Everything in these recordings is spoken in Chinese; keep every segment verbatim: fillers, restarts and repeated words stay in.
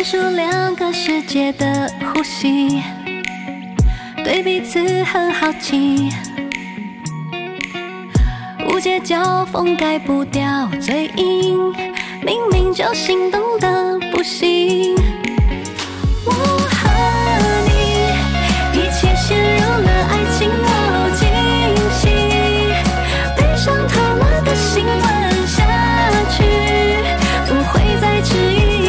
专属两个世界的呼吸，对彼此很好奇。无解交锋改不掉嘴硬，明明就心动的不行。我和你一起陷入了爱情冒进期，悲伤透了的心吻下去，不会再迟疑。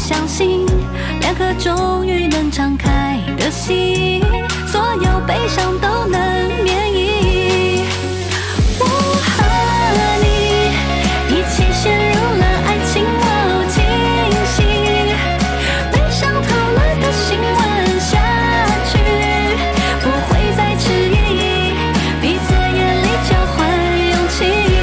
相信两颗终于能敞开的心，所有悲伤都能免疫。我和你一起陷入了爱情冒进期，悲伤透了的心吻下去，不会再迟疑，彼此眼里交换勇气。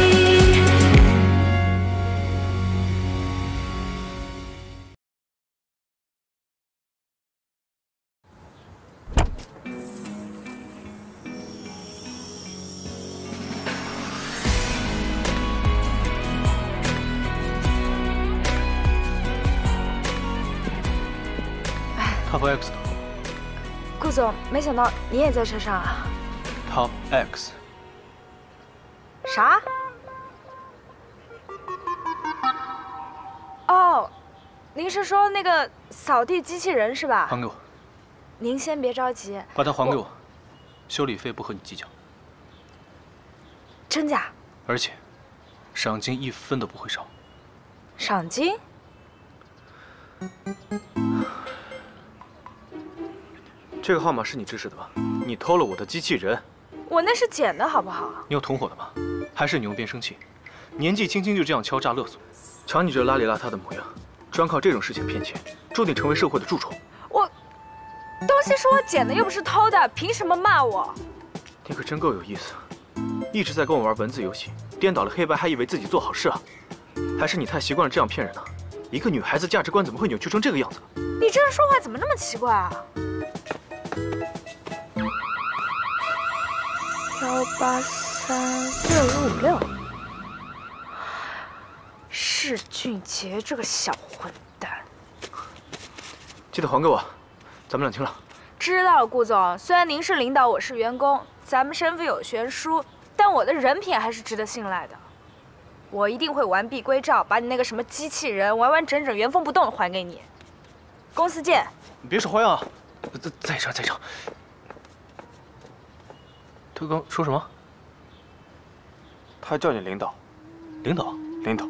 X， 顾总，没想到你也在车上啊。Top X。啥？哦，您是说那个扫地机器人是吧？还给我。您先别着急，把它还给我。我修理费不和你计较。真假？而且，赏金一分都不会少。赏金？ 这个号码是你指使的吧？你偷了我的机器人，我那是捡的，好不好？你有同伙的吗？还是你用变声器？年纪轻轻就这样敲诈勒索，瞧你这邋里邋遢的模样，专靠这种事情骗钱，注定成为社会的蛀虫。我，东西是我捡的，又不是偷的，凭什么骂我？你可真够有意思，一直在跟我玩文字游戏，颠倒了黑白，还以为自己做好事啊？还是你太习惯了这样骗人了？一个女孩子价值观怎么会扭曲成这个样子？你这人说话怎么那么奇怪啊？ 幺八三六五五六，释俊杰这个小混蛋，记得还给我，咱们两清了。知道了，顾总。虽然您是领导，我是员工，咱们身份有悬殊，但我的人品还是值得信赖的。我一定会完璧归赵，把你那个什么机器人完完整整、原封不动还给你。公司见。你别耍花样啊！在在这，在这。 他刚说什么？他叫你领导，领导，领导。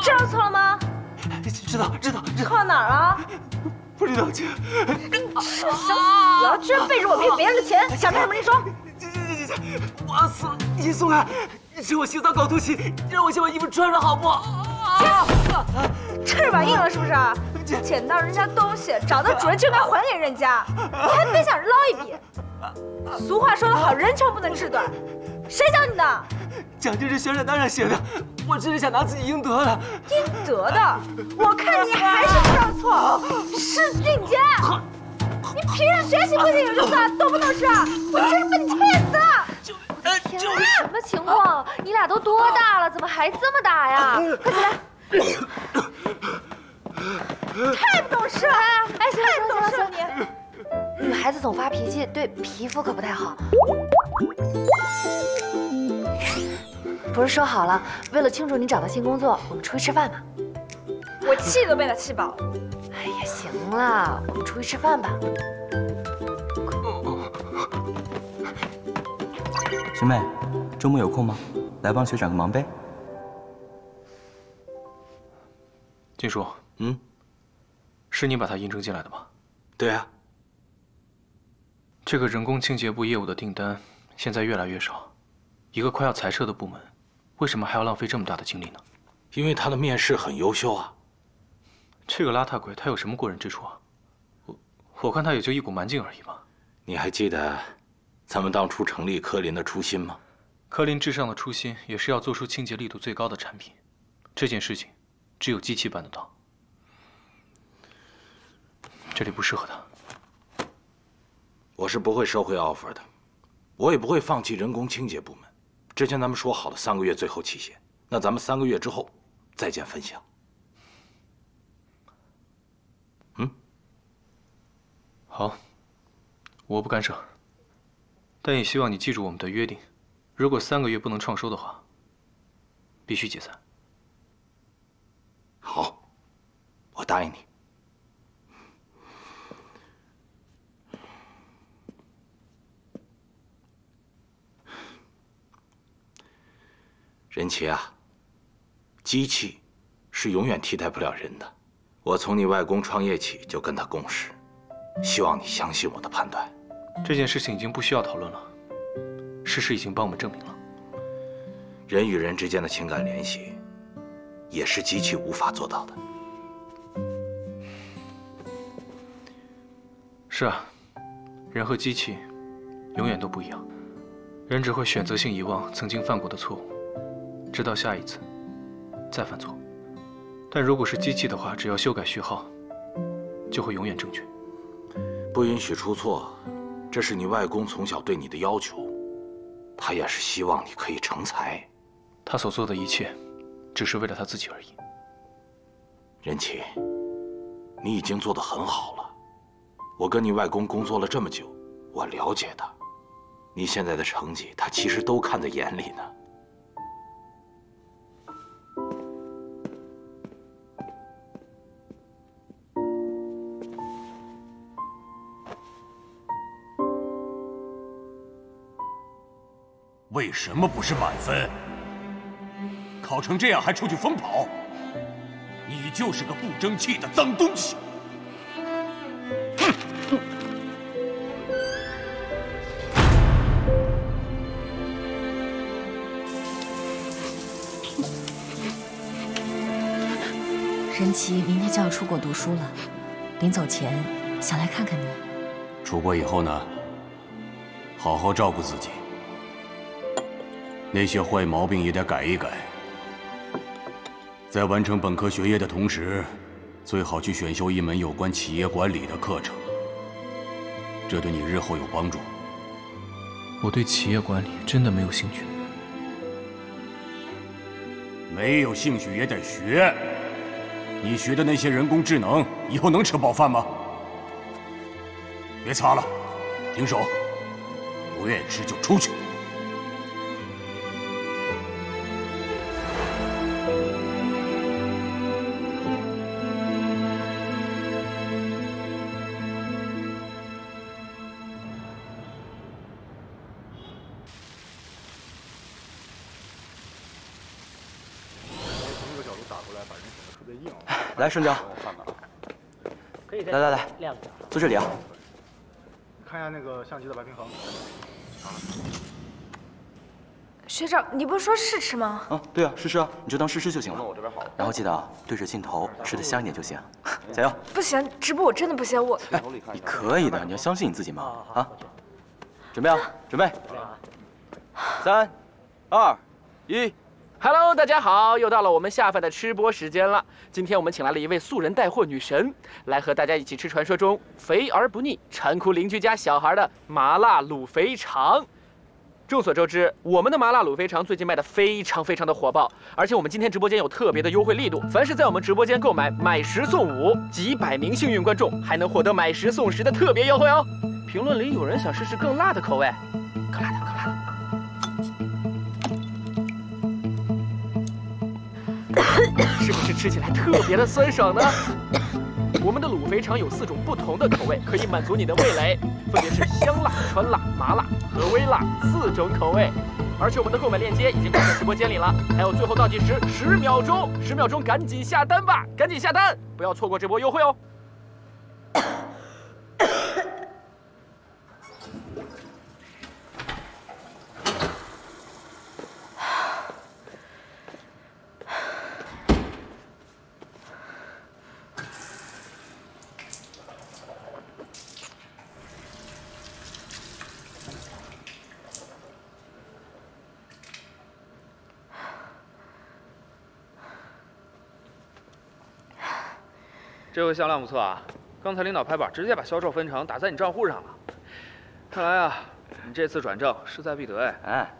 知道错了吗？知道，知道，知道。错哪儿了？不知道姐。想死了！居然背着我骗别人的钱，想干什么？你说。这这这这，我死了！你松开！你是我洗澡搞突袭，你让我先把衣服穿上好不好？翅膀硬了是不是？ 捡到人家东西，找到主人就该还给人家，你还非想捞一笔。俗话说得好，人穷不能志短，谁教你的？讲这是宣传单上写的，我只是想拿自己应得的。应得的？我看你还是知道错。是俊杰，你平时学习不仅有就算，懂不懂事啊？我真是被你气死了！我的天，什么情况？你俩都多大了，怎么还这么打呀？快起来！ 太不懂事了！哎，行了行了行了，你女孩子总发脾气，对皮肤可不太好。不是说好了，为了庆祝你找到新工作，我们出去吃饭吗？我气都被他气饱了。哎呀，行了，我们出去吃饭吧。学妹，周末有空吗？来帮学长个忙呗。金叔。 嗯，是你把他应征进来的吧？对啊。这个人工清洁部业务的订单现在越来越少，一个快要裁撤的部门，为什么还要浪费这么大的精力呢？因为他的面试很优秀啊，这个邋遢鬼他有什么过人之处啊？我我看他也就一股蛮劲而已嘛。你还记得咱们当初成立科林的初心吗？科林至上的初心也是要做出清洁力度最高的产品，这件事情只有机器办得到。这里不适合他。我是不会收回 offer 的，我也不会放弃人工清洁部门。之前咱们说好的三个月最后期限，那咱们三个月之后再见分晓。 好，我不干涉，但也希望你记住我们的约定。如果三个月不能创收的话，必须解散。好，我答应你。任奇啊，机器是永远替代不了人的。我从你外公创业起就跟他共事。 希望你相信我的判断。这件事情已经不需要讨论了，事实已经帮我们证明了。人与人之间的情感联系，也是机器无法做到的。是啊，人和机器永远都不一样，人只会选择性遗忘曾经犯过的错误，直到下一次再犯错。但如果是机器的话，只要修改序号，就会永远正确。 不允许出错，这是你外公从小对你的要求，他也是希望你可以成才。他所做的一切，只是为了他自己而已。任奇，你已经做得很好了。我跟你外公工作了这么久，我了解他。你现在的成绩，他其实都看在眼里呢。 为什么不是满分？考成这样还出去疯跑，你就是个不争气的脏东西！哼！任奇明天就要出国读书了，临走前想来看看你。出国以后呢，好好照顾自己。 那些坏毛病也得改一改。在完成本科学业的同时，最好去选修一门有关企业管理的课程，这对你日后有帮助。我对企业管理真的没有兴趣。没有兴趣也得学。你学的那些人工智能，以后能吃饱饭吗？别擦了，停手！不愿意吃就出去。 来，顺江，来来来，坐这里啊。看一下那个相机的白平衡。学长，你不是说试吃吗？啊，对啊，试吃啊，你就当试吃就行了。然后记得啊，对着镜头吃的香一点就行，加油！不行，直播我真的不行，我。哎，你可以的，你要相信你自己嘛。啊，准备啊，准备。三、二、一。 Hello， 大家好，又到了我们下饭的吃播时间了。今天我们请来了一位素人带货女神，来和大家一起吃传说中肥而不腻、馋哭邻居家小孩的麻辣卤肥肠。众所周知，我们的麻辣卤肥肠最近卖的非常非常的火爆，而且我们今天直播间有特别的优惠力度，凡是在我们直播间购买买十送五，几百名幸运观众还能获得买十送十的特别优惠哦。评论里有人想试试更辣的口味，更辣的，更辣的。 是不是吃起来特别的酸爽呢？我们的卤肥肠有四种不同的口味，可以满足你的味蕾，分别是香辣、川辣、麻辣和微辣四种口味。而且我们的购买链接已经放在直播间里了，还有最后倒计时十秒钟，十秒钟赶紧下单吧，赶紧下单，不要错过这波优惠哦！这回销量不错啊！刚才领导拍板，直接把销售分成打在你账户上了。看来啊，你这次转正势在必得哎！哎，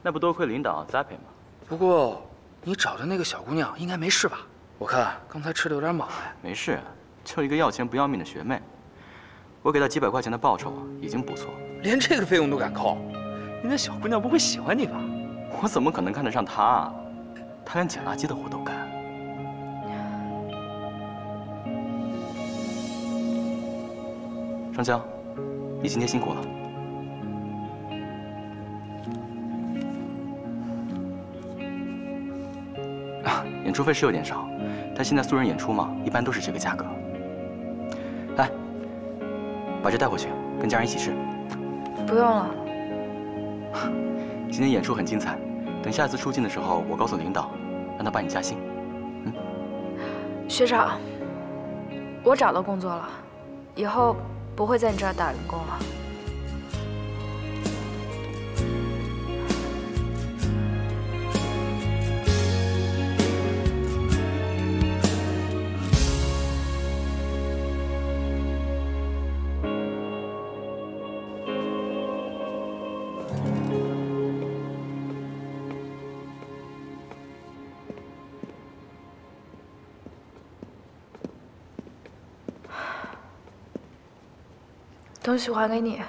那不多亏领导栽培吗？不过你找的那个小姑娘应该没事吧？我看刚才吃的有点猛哎。没事，就一个要钱不要命的学妹，我给她几百块钱的报酬已经不错。连这个费用都敢扣，你那小姑娘不会喜欢你吧？我怎么可能看得上她啊？她连捡垃圾的活都干。 张江，你今天辛苦了。啊，演出费是有点少，但现在素人演出嘛，一般都是这个价格。来，把这带回去，跟家人一起吃。不用了。今天演出很精彩，等下次出镜的时候，我告诉领导，让他帮你加薪。嗯。学长，我找到工作了，以后。 不会在你这儿打零工了。东西还给你。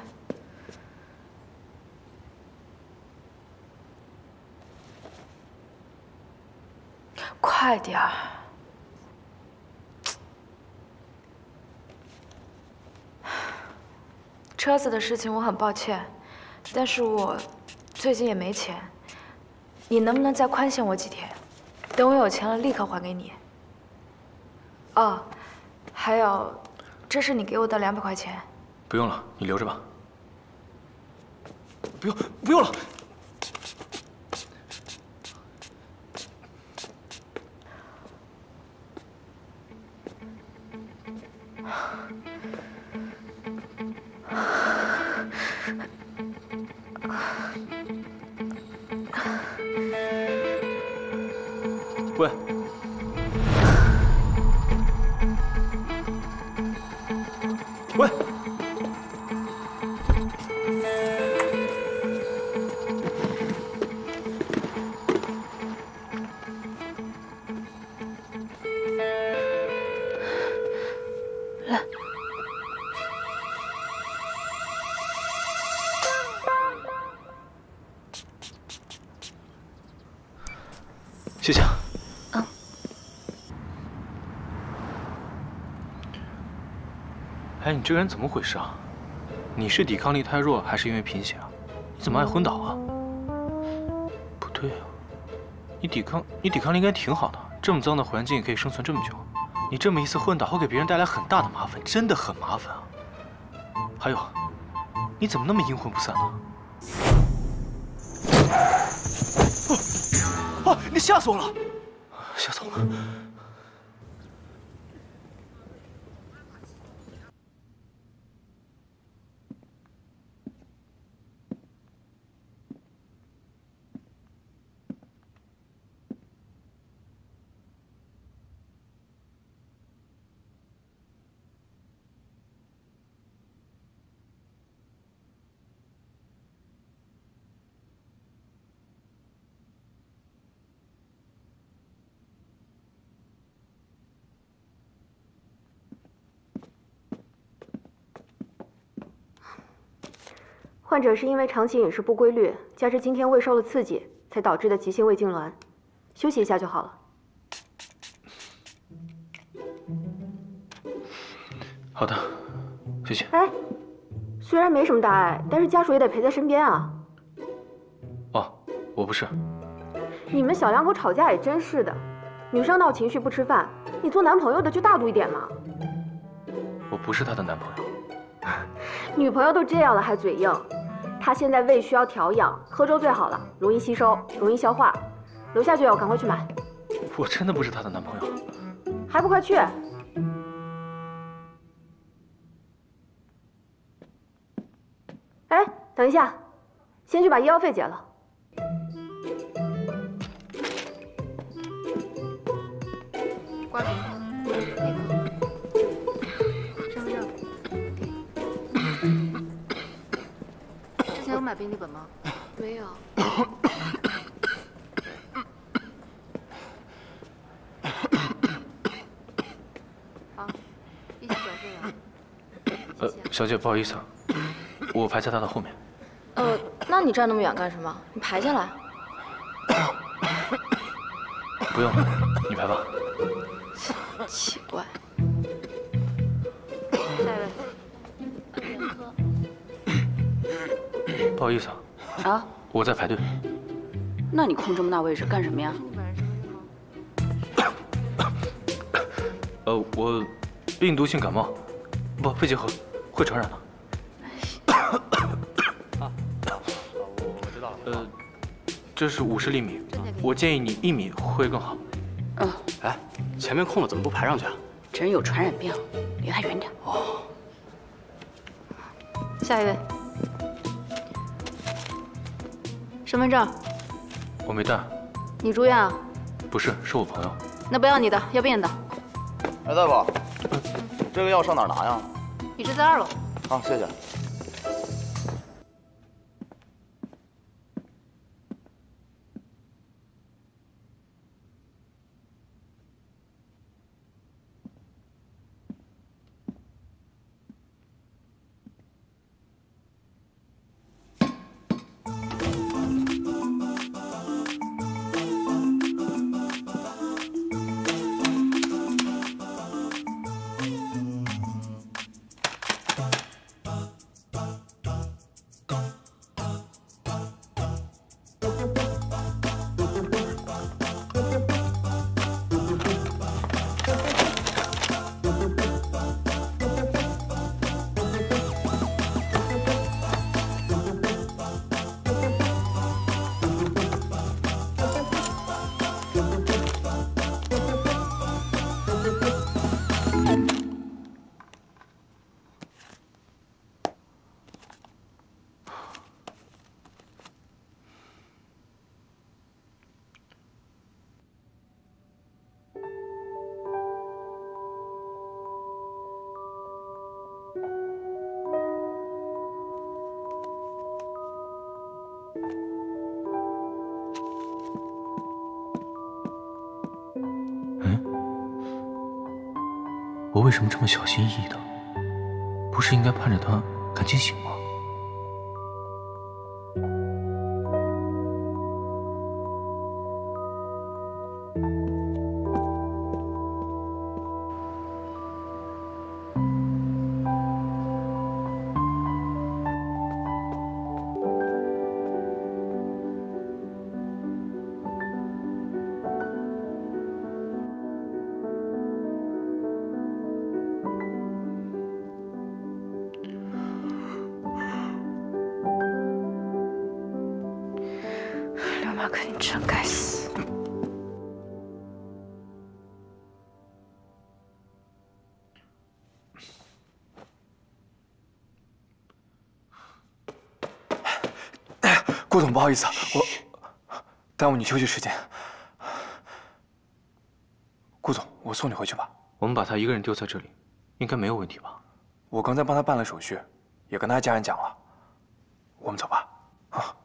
快点儿！车子的事情我很抱歉，但是我最近也没钱，你能不能再宽限我几天？等我有钱了，立刻还给你。哦，还有，这是你给我的两百块钱。 不用了，你留着吧。不用，不用了。喂。 谢谢。嗯。哎，你这个人怎么回事啊？你是抵抗力太弱，还是因为贫血啊？你怎么爱昏倒啊？不对啊，你抵抗你抵抗力应该挺好的，这么脏的环境可以生存这么久，你这么一次昏倒会给别人带来很大的麻烦，真的很麻烦啊。还有，你怎么那么阴魂不散呢？ 你吓死我了！吓死我了！患者是因为长期饮食不规律，加之今天胃受了刺激，才导致的急性胃痉挛，休息一下就好了。好的，谢谢。哎，虽然没什么大碍，但是家属也得陪在身边啊。哦，我不是。你们小两口吵架也真是的，女生闹情绪不吃饭，你做男朋友的就大度一点嘛。我不是她的男朋友。女朋友都这样了还嘴硬。 他现在胃需要调养，喝粥最好了，容易吸收，容易消化。楼下就有，赶快去买。我真的不是她的男朋友，还不快去！哎，等一下，先去把医药费结了。挂名，那个。病历本吗？没有。好，已经转正了。呃，小姐，不好意思啊，我排在她的后面。呃，那你站那么远干什么？你排下来。不用，你排吧。奇怪。 不好意思啊，啊，我在排队。那你空这么大位置干什么呀？呃，我病毒性感冒，不，肺结核，会传染的。啊，我知道了。呃，这是五十厘米，我建议你一米会更好。嗯。哎，前面空了怎么不排上去啊？这人有传染病，离他远点。哦。下一位。 身份证，我没带。你住院啊？不是，是我朋友。那不要你的，要病人的。哎，大夫，这个药上哪儿拿呀？你这在二楼。好，谢谢。我为什么这么小心翼翼的？不是应该盼着他赶紧醒吗？顾总，不好意思，我耽误你休息时间。顾总，我送你回去吧。我们把他一个人丢在这里，应该没有问题吧？我刚才帮他办了手续，也跟他家人讲了。我们走吧。啊。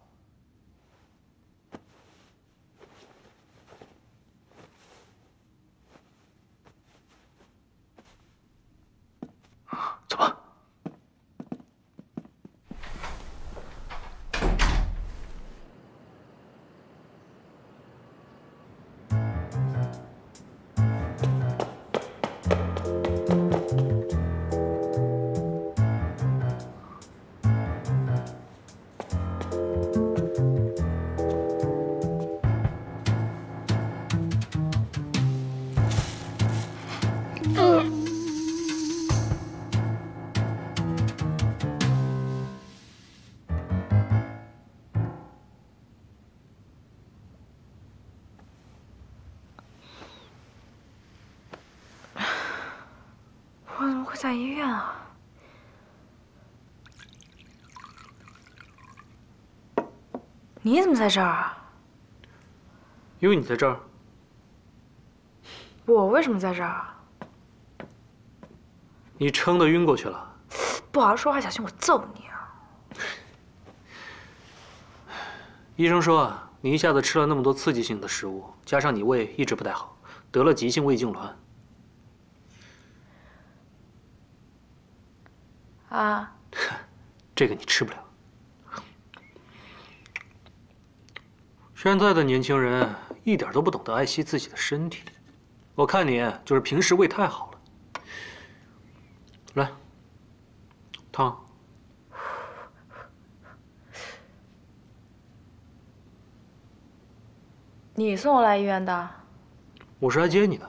走吧。 在医院啊！你怎么在这儿啊？因为你在这儿。我为什么在这儿？你撑得晕过去了。不好好说话，小心我揍你啊！医生说啊，你一下子吃了那么多刺激性的食物，加上你胃一直不太好，得了急性胃痉挛。啊，这个你吃不了。现在的年轻人一点都不懂得爱惜自己的身体，我看你就是平时胃太好了。来，汤。 你送我来医院的？我是来接你的。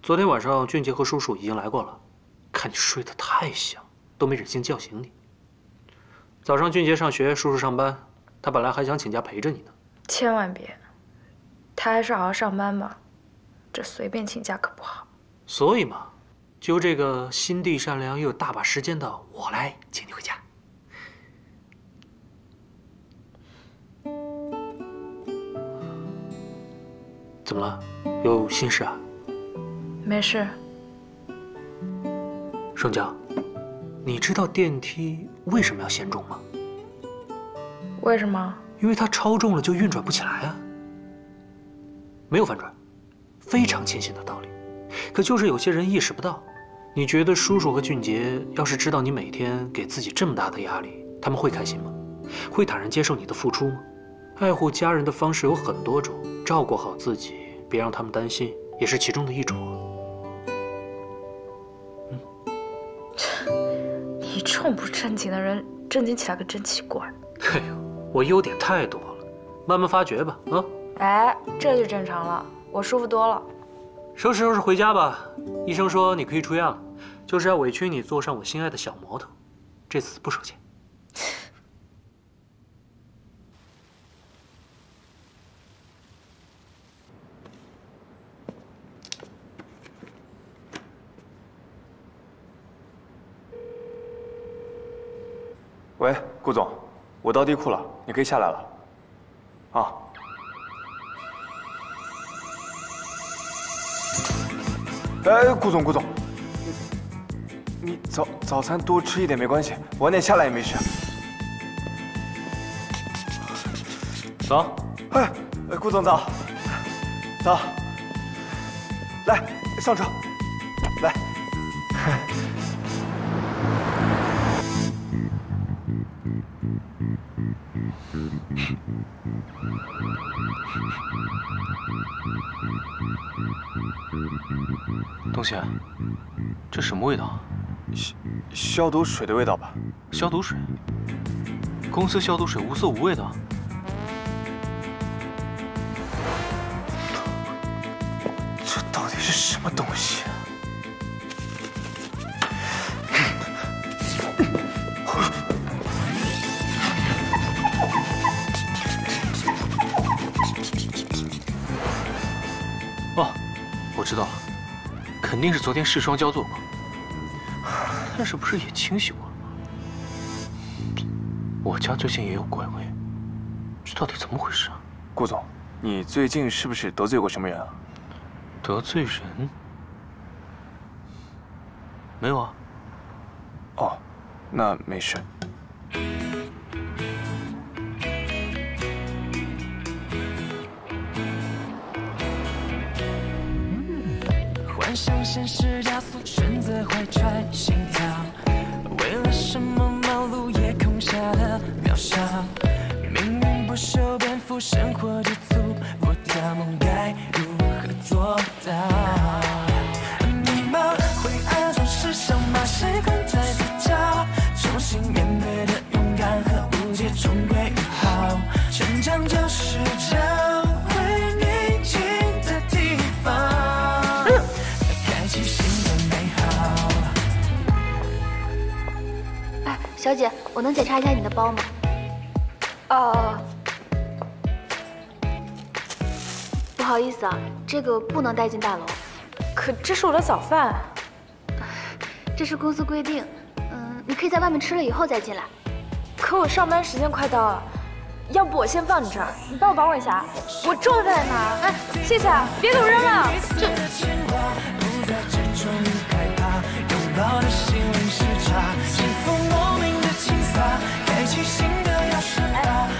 昨天晚上俊杰和叔叔已经来过了，看你睡得太香，都没忍心叫醒你。早上俊杰上学，叔叔上班，他本来还想请假陪着你呢。千万别，他还是好好上班吧，这随便请假可不好。所以嘛，就这个心地善良又有大把时间的我来接你回家。 怎么了？有心事啊？没事。盛江，你知道电梯为什么要限重吗？为什么？因为它超重了就运转不起来啊。没有反转，非常清晰的道理。可就是有些人意识不到。你觉得叔叔和俊杰要是知道你每天给自己这么大的压力，他们会开心吗？会坦然接受你的付出吗？爱护家人的方式有很多种，照顾好自己。 别让他们担心，也是其中的一种。嗯，你这种不正经的人，正经起来可真奇怪。哎呦，我优点太多了，慢慢发掘吧。啊，哎，这就正常了，我舒服多了。收拾收拾回家吧，医生说你可以出院了，就是要委屈你坐上我心爱的小摩托，这次不收钱。 喂，顾总，我到地库了，你可以下来了。啊。哎，顾总，顾总，你早早餐多吃一点没关系，晚点下来也没事。早。哎，顾总早。早。来，上车。来。东西，这什么味道啊？消消毒水的味道吧？消毒水？公司消毒水无色无味的？这到底是什么东西啊？ 我知道了，肯定是昨天视霜交做过，但是不是也清洗过了吗？我家最近也有怪味，这到底怎么回事啊？顾总，你最近是不是得罪过什么人啊？得罪人？没有啊。哦，那没事。 向现实加速，选择怀揣心跳。为了什么忙碌？夜空下的渺小，命运不修边幅，生活抵触。我的梦该如何做到？迷茫、灰暗总是想把谁困在死角，重新面对的勇敢和无解终归于好。成长就是教会宁静的地方。 小姐，我能检查一下你的包吗？哦，不好意思啊，这个不能带进大楼。可这是我的早饭，这是公司规定。嗯，你可以在外面吃了以后再进来。可我上班时间快到了，要不我先放你这儿，你帮我保管一下。我桌子在哪儿？哎，谢谢啊，别给我扔了。这。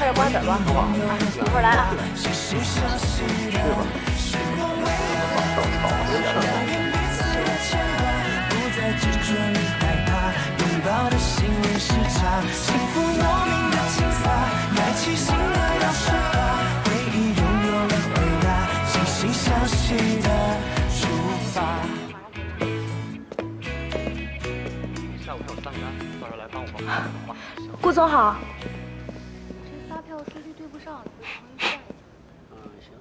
哎，快点关门吧。砖的话，一会儿来啊。对吧？下午还有三单，到时候来帮我们画一画。顾总好。 发票数据对不上，嗯，行。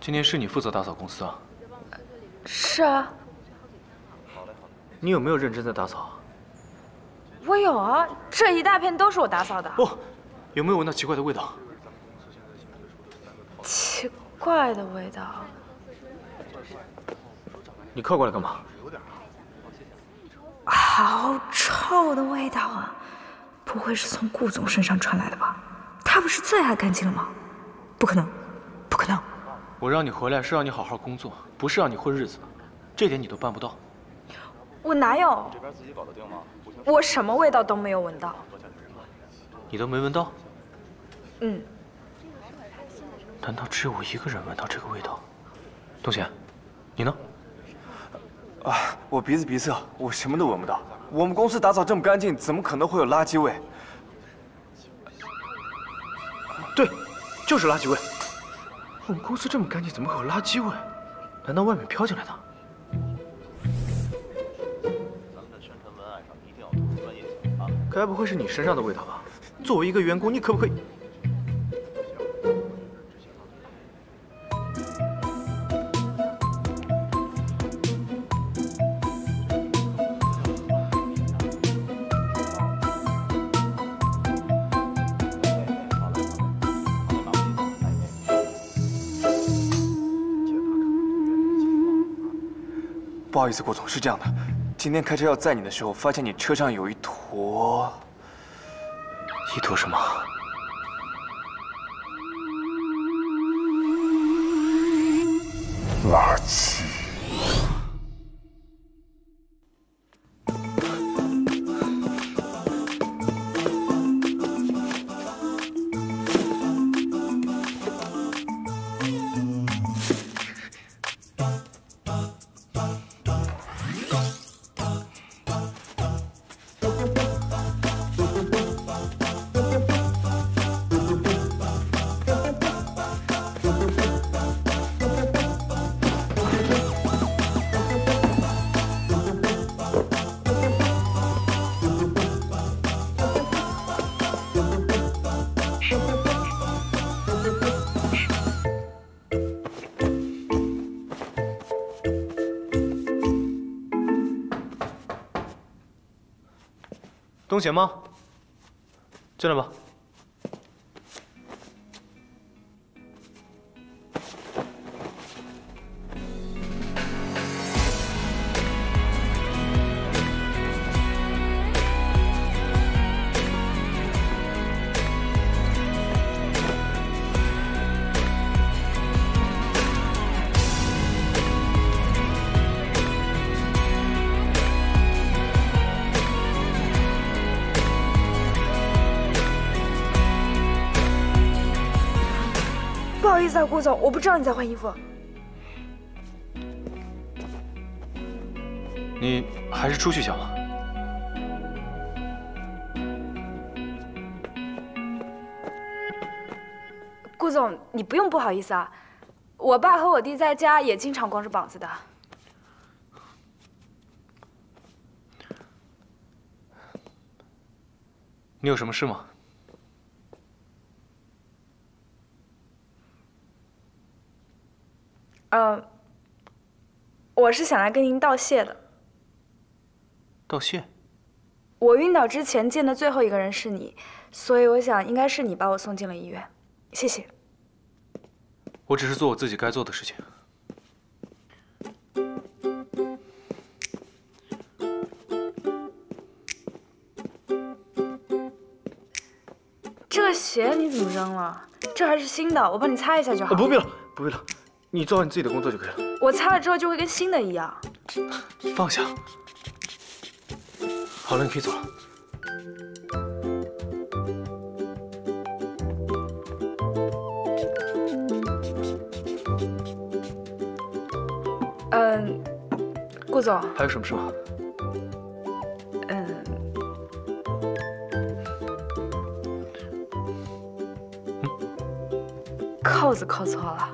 今天是你负责打扫公司啊？是啊。好嘞好嘞。你有没有认真在打扫？我有啊，这一大片都是我打扫的。不，有没有闻到奇怪的味道？奇怪的味道。你靠过来干嘛？好臭的味道啊！ 不会是从顾总身上传来的吧？他不是最爱干净了吗？不可能，不可能！我让你回来是让你好好工作，不是让你混日子，这点你都办不到。我哪有？我什么味道都没有闻到。你都没闻到？嗯。难道只有我一个人闻到这个味道？东贤，你呢？啊，我鼻子鼻塞，我什么都闻不到。 我们公司打扫这么干净，怎么可能会有垃圾味？对，就是垃圾味。我们公司这么干净，怎么会有垃圾味？难道外面飘进来的？咱们的宣传文案上一定要专业性啊！该不会是你身上的味道吧？作为一个员工，你可不可以？ 不好意思，顾总，是这样的，今天开车要载你的时候，发现你车上有一坨，一坨什么？垃圾。东贤吗？进来吧。顾总，我不知道你在换衣服。你还是出去一下吧。顾总，你不用不好意思啊，我爸和我弟在家也经常光着膀子的。你有什么事吗？ 嗯，我是想来跟您道谢的。道谢？我晕倒之前见的最后一个人是你，所以我想应该是你把我送进了医院。谢谢。我只是做我自己该做的事情。这鞋你怎么扔了？这还是新的，我帮你擦一下就好。不必了，不必了。 你做好你自己的工作就可以了。我擦了之后就会跟新的一样。放下。好了，你可以走了。总，还有什么事吗？嗯，扣子扣错了，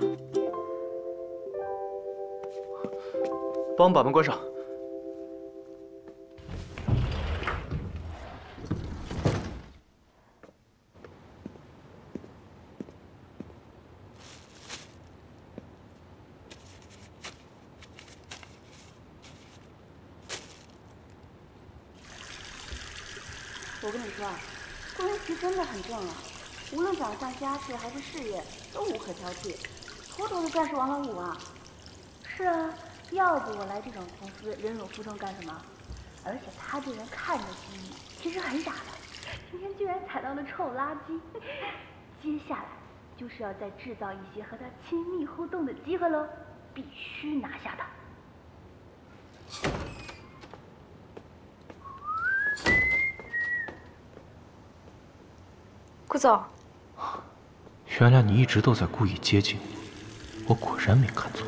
帮我把门关上。 我跟你说啊，做人其实真的很重要，无论长相、家世还是事业，都无可挑剔，妥妥的战士王老五啊！是啊，要不我来这种公司忍辱负重干什么？而且他这人看着机灵，其实很傻的，今天居然踩到了臭垃圾。接下来就是要再制造一些和他亲密互动的机会喽，必须拿下他！ 顾总，原来你一直都在故意接近我，我果然没看错。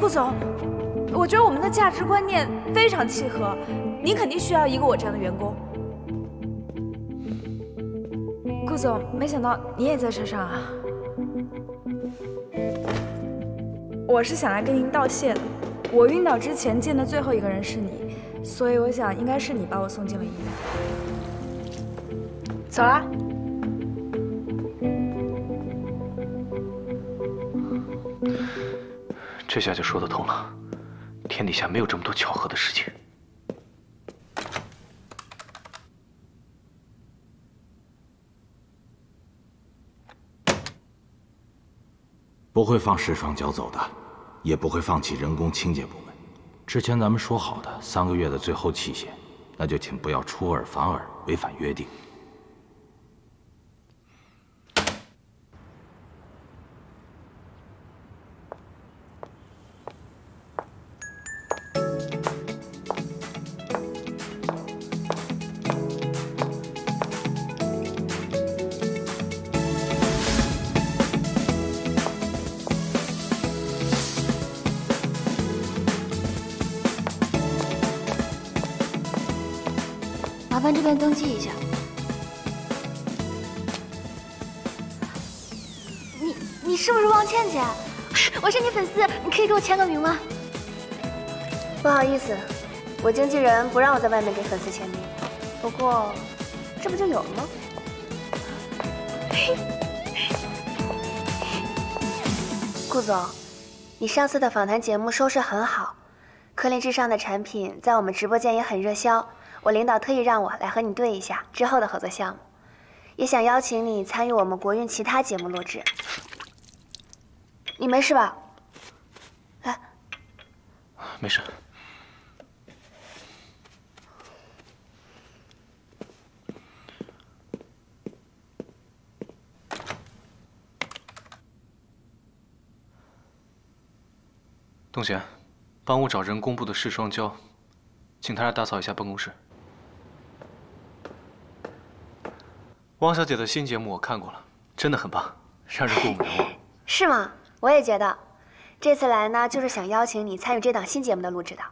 顾总，我觉得我们的价值观念非常契合，您肯定需要一个我这样的员工。顾总，没想到你也在车上啊！我是想来跟您道谢的，我晕倒之前见的最后一个人是你。 所以我想，应该是你把我送进了医院。走啦。这下就说得通了，天底下没有这么多巧合的事情。不会放石爽脚走的，也不会放弃人工清洁部门。 之前咱们说好的三个月的最后期限，那就请不要出尔反尔，违反约定。麻烦这边登记一下。你你是不是汪倩姐？我是你粉丝，你可以给我签个名吗？不好意思，我经纪人不让我在外面给粉丝签名。不过，这不就有了吗？顾总，你上次的访谈节目收视很好，科林至上的产品在我们直播间也很热销。 我领导特意让我来和你对一下之后的合作项目，也想邀请你参与我们国运其他节目录制。你没事吧？哎，没事。董璇，帮我找人工部的释双娇，请她来打扫一下办公室。 汪小姐的新节目我看过了，真的很棒，让人过目不忘。是吗？我也觉得，这次来呢，就是想邀请你参与这档新节目的录制的。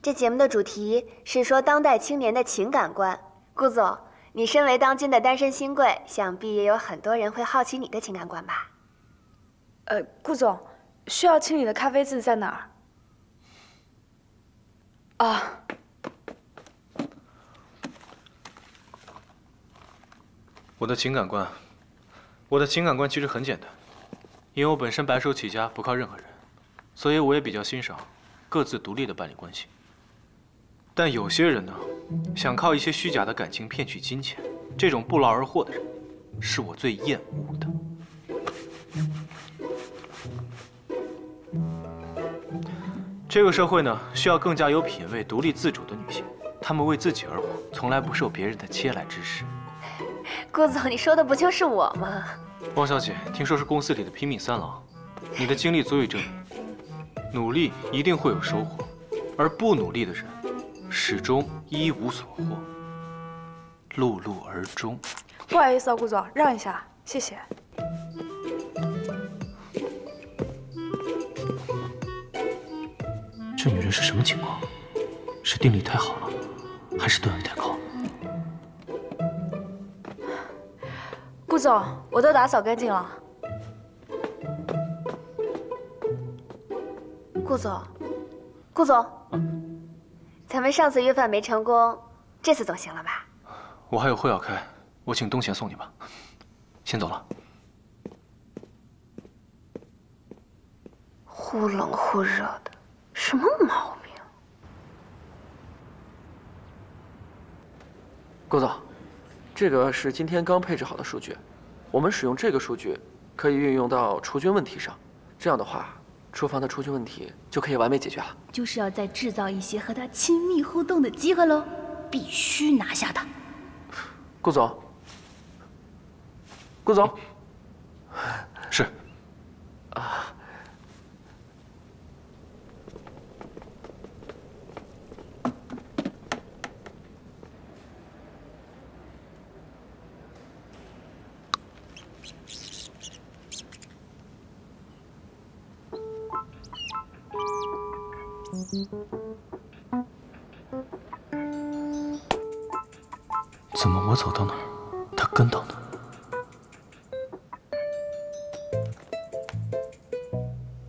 这节目的主题是说当代青年的情感观。顾总，你身为当今的单身新贵，想必也有很多人会好奇你的情感观吧？呃，顾总，需要清理的咖啡渍在哪儿？啊。 我的情感观，我的情感观其实很简单，因为我本身白手起家，不靠任何人，所以我也比较欣赏各自独立的伴侣关系。但有些人呢，想靠一些虚假的感情骗取金钱，这种不劳而获的人，是我最厌恶的。这个社会呢，需要更加有品位、独立自主的女性，她们为自己而活，从来不受别人的嗟来之食。 顾总，你说的不就是我吗？汪小姐，听说是公司里的拼命三郎，你的经历足以证明，努力一定会有收获，而不努力的人，始终一无所获，碌碌而终。不好意思啊，顾总，让一下，谢谢。这女人是什么情况？是定力太好了，还是段位太高？顾总，我都打扫干净了。顾总，顾总，咱们上次约饭没成功，这次总行了吧？我还有会要开，我请东贤送你吧。先走了。 忽冷忽热的，什么毛病？顾总，这个是今天刚配置好的数据，我们使用这个数据可以运用到除菌问题上。这样的话，厨房的除菌问题就可以完美解决了。就是要再制造一些和他亲密互动的机会喽，必须拿下他。顾总，顾总，是啊。 怎么我走到哪儿，他跟到哪儿？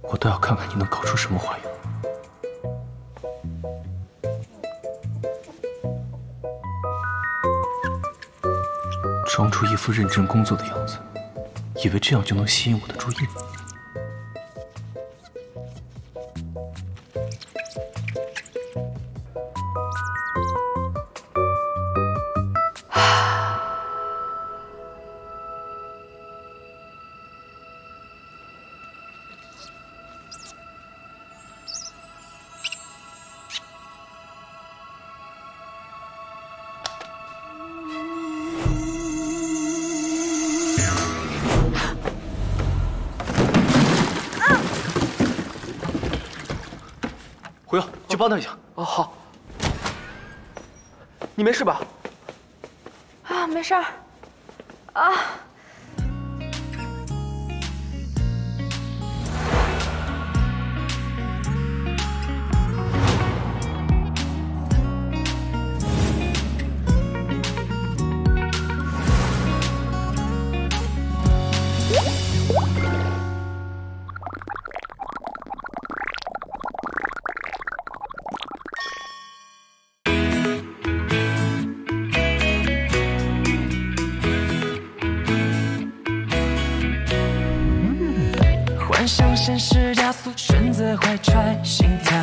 我倒要看看你能搞出什么花样。装出一副认真工作的样子，以为这样就能吸引我的注意力。 回药，去帮他一下。哦，好。你没事吧？啊，没事儿。啊。现实加速，选择怀揣心跳，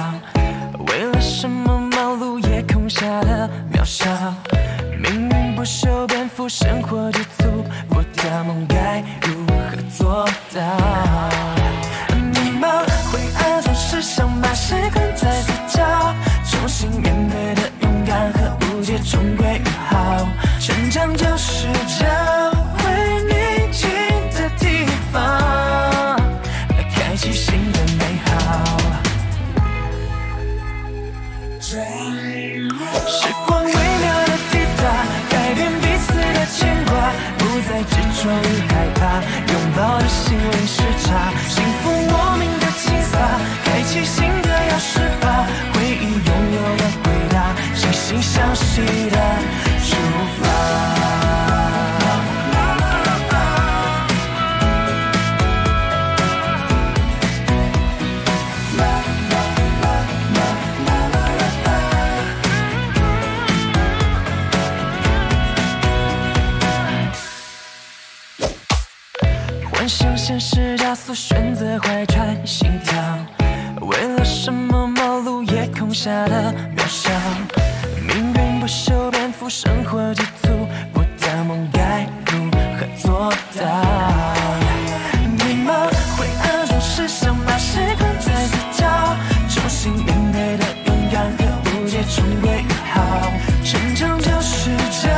为了什么忙碌？夜空下的渺小，命运不修边幅，生活局促我的梦该如何做到？迷茫、灰暗总是想把谁困在死角，重新面对的勇敢和无解终归于好，成长就是找回宁静的地方。 开启新的美好。时光微妙的滴答，改变彼此的牵挂，不再执着与害怕，拥抱的心灵时差，幸福莫名的倾洒，开启新的钥匙吧，回忆拥有了回答，相信相惜的出发。 现实加速，选择怀揣心跳，为了什么忙碌？夜空下的渺小，命运不修边幅，生活急促，我的梦该如何做到？迷茫、灰暗总是想把谁困在死角，重新面对的勇敢和无解终归于好，成长就是这。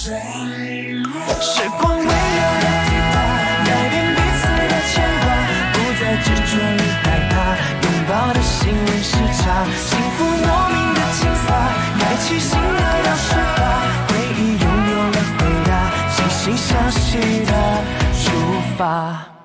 时光微流的滴答，改变彼此的牵挂，不再执着与害怕，拥抱的心灵时差，幸福莫名的倾洒，开启新的钥匙吧，回忆拥有了回答，发。